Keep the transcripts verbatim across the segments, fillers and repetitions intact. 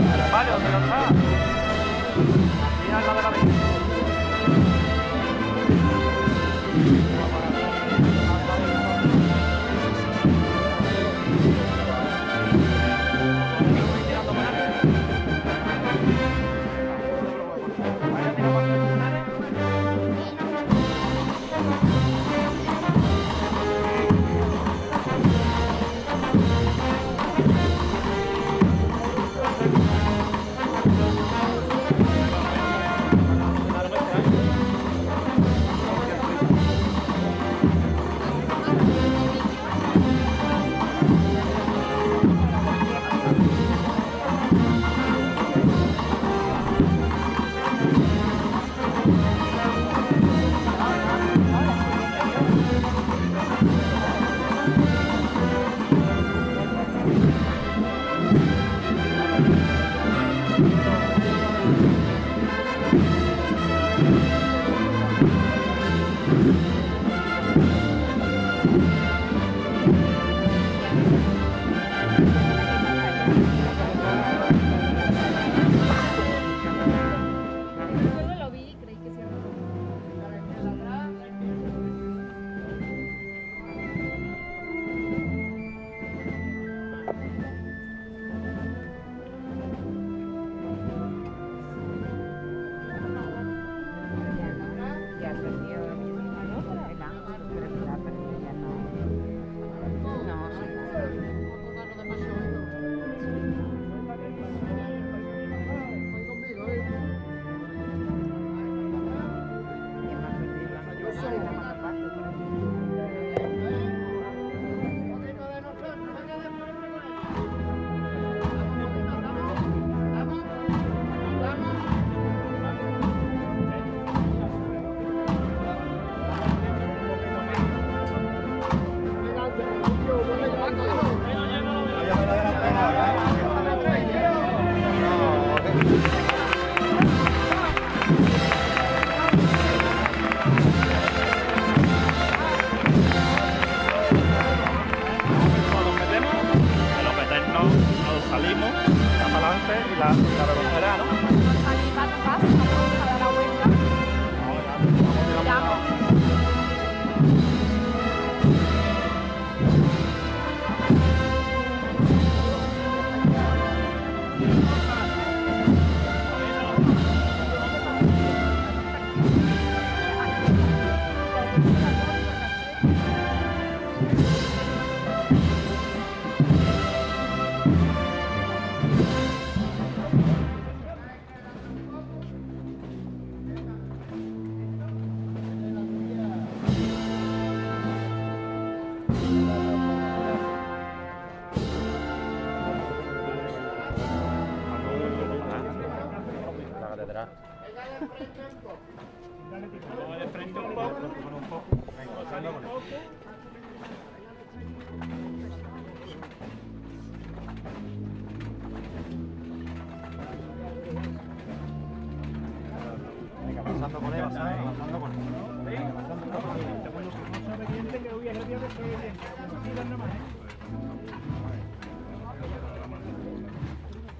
Vale, ¿dónde lo está? Mira al lado de la vez.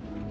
Gracias.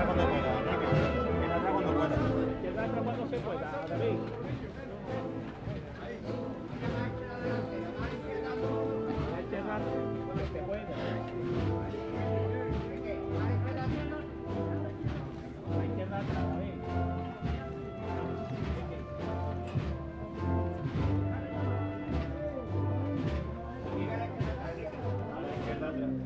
atrás cuando pueda. Viene atrás cuando pueda. Izquierda atrás cuando se pueda. David. Izquierda atrás cuando se pueda. Izquierda atrás, David. You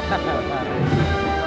Ha, ha, ha.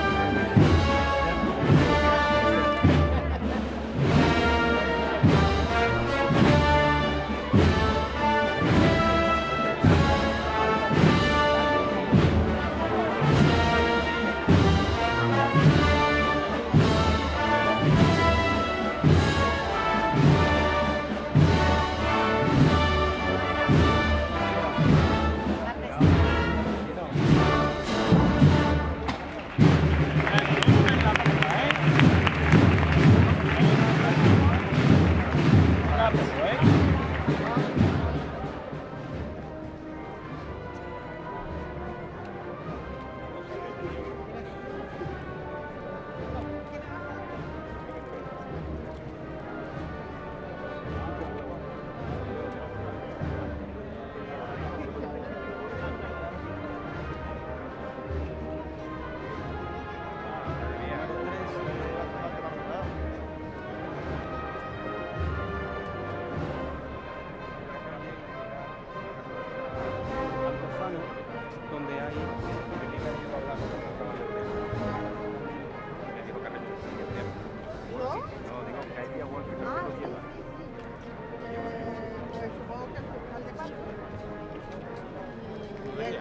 La bicho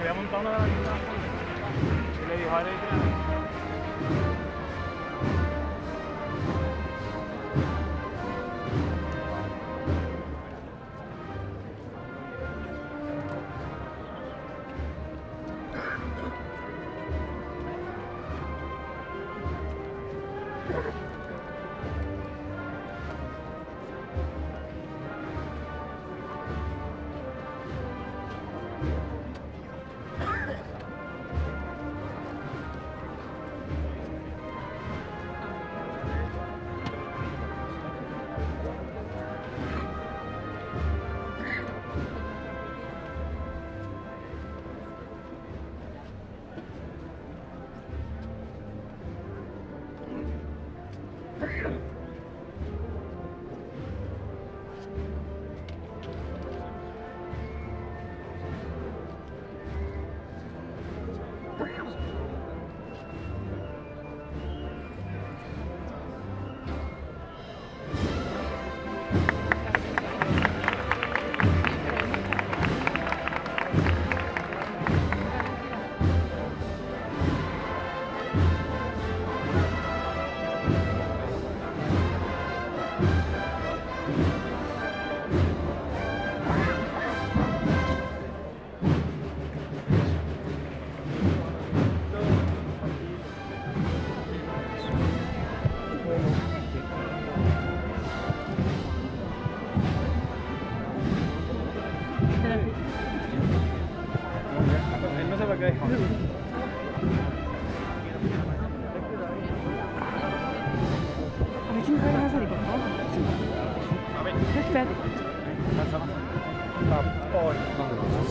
había montado una de la guitarra. Y le dijo a Leitra.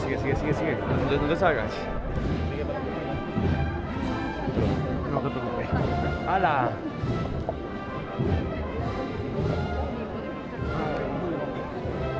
Sigue, sigue, sigue, sigue. No te salgas. No te preocupes. ¡Hala! Gracias.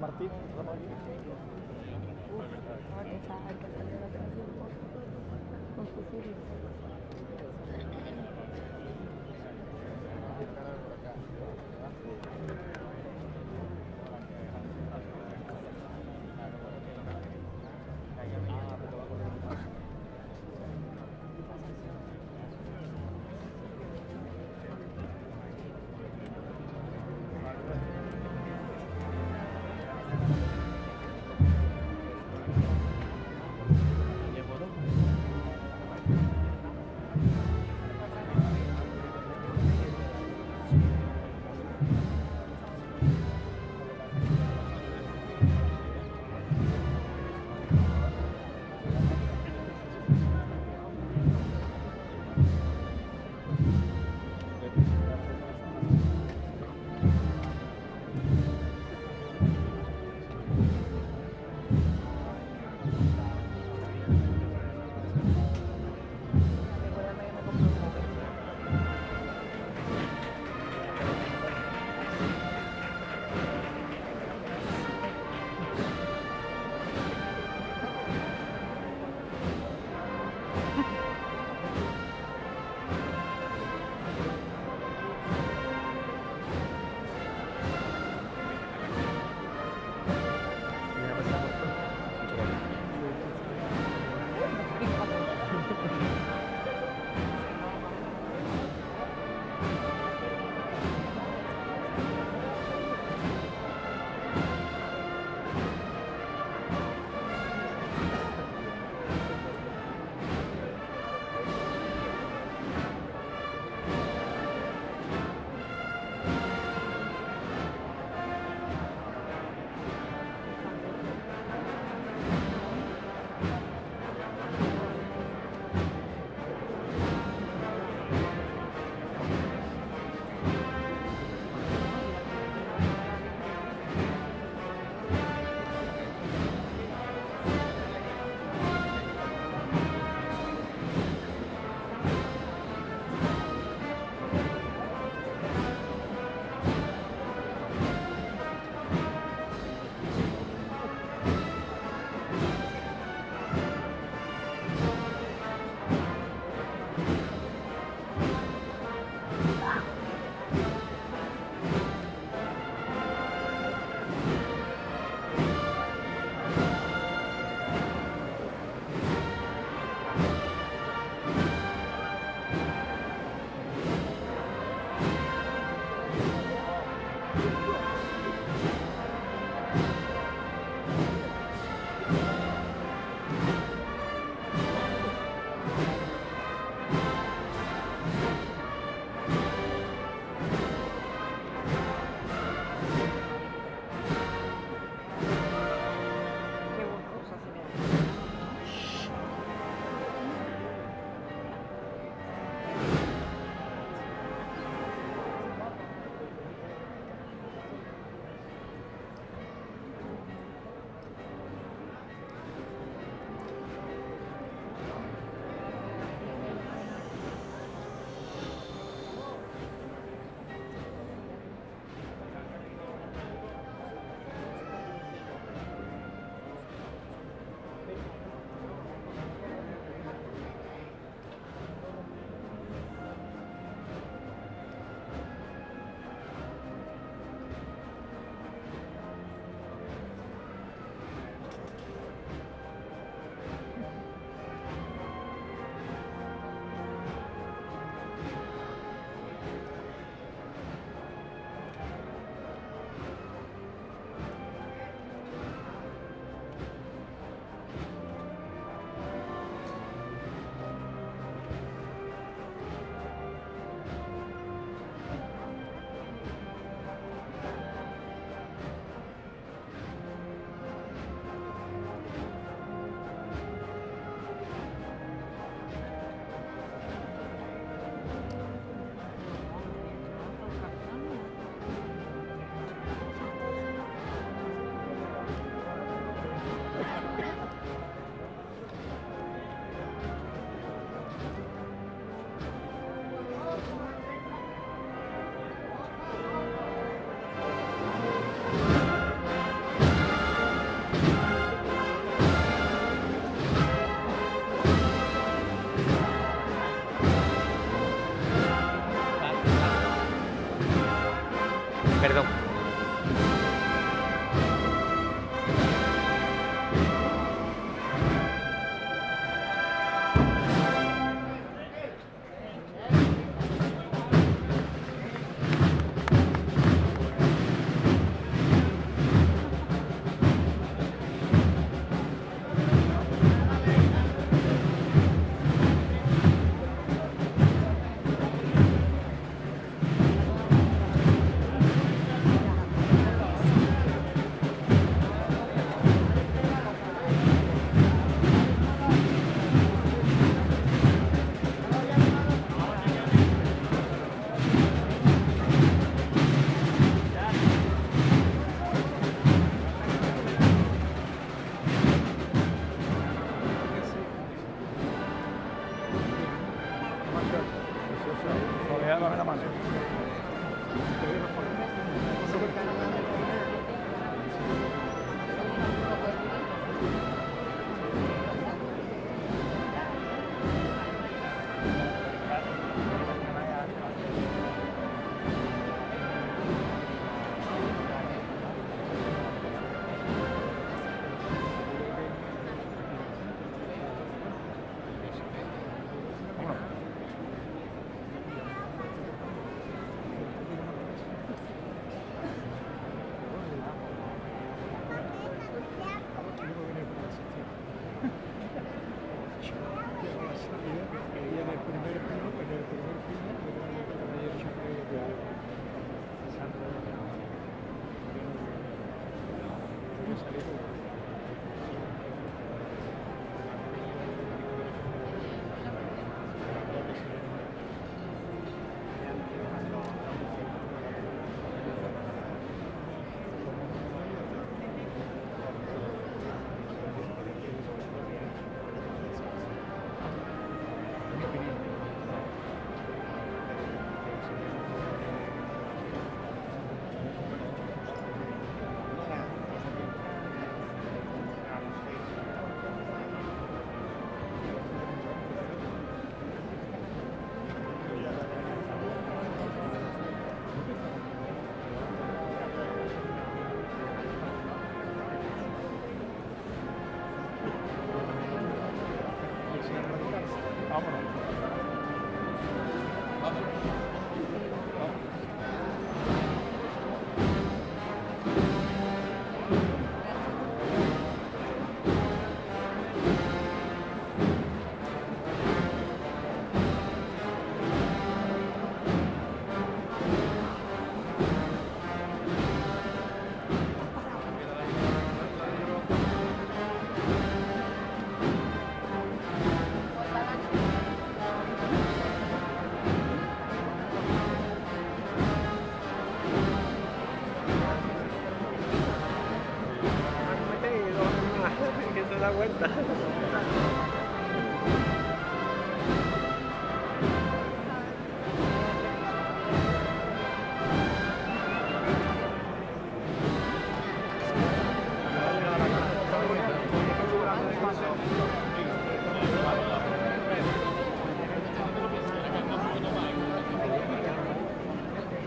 Martín,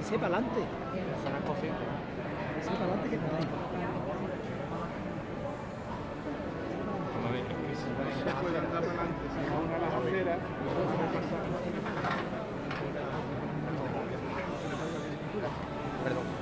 Para adelante. Para adelante que no hay. Se puede andar para adelante, se va una a las aceras. Perdón.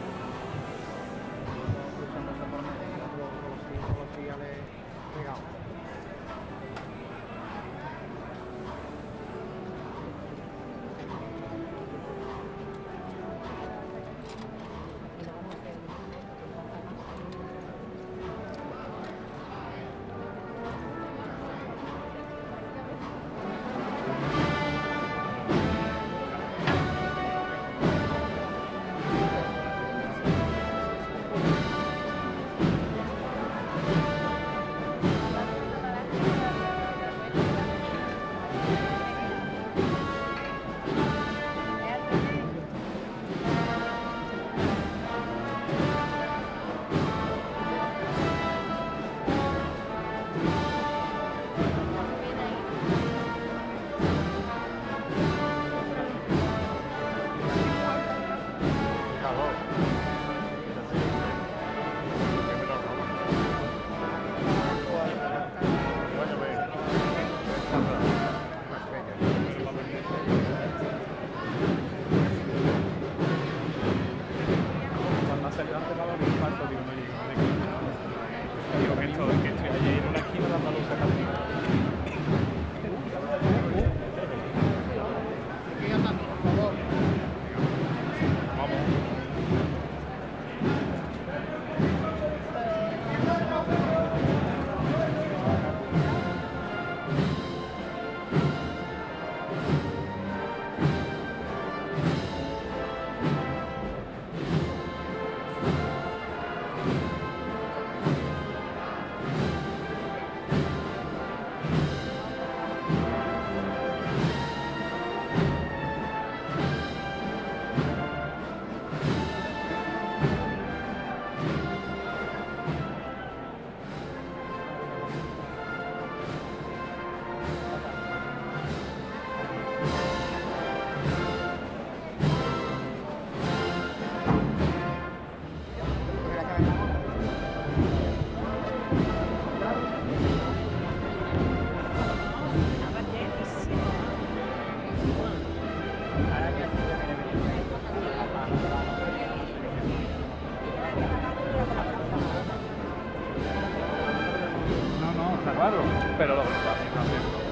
Pero lo que pasa es que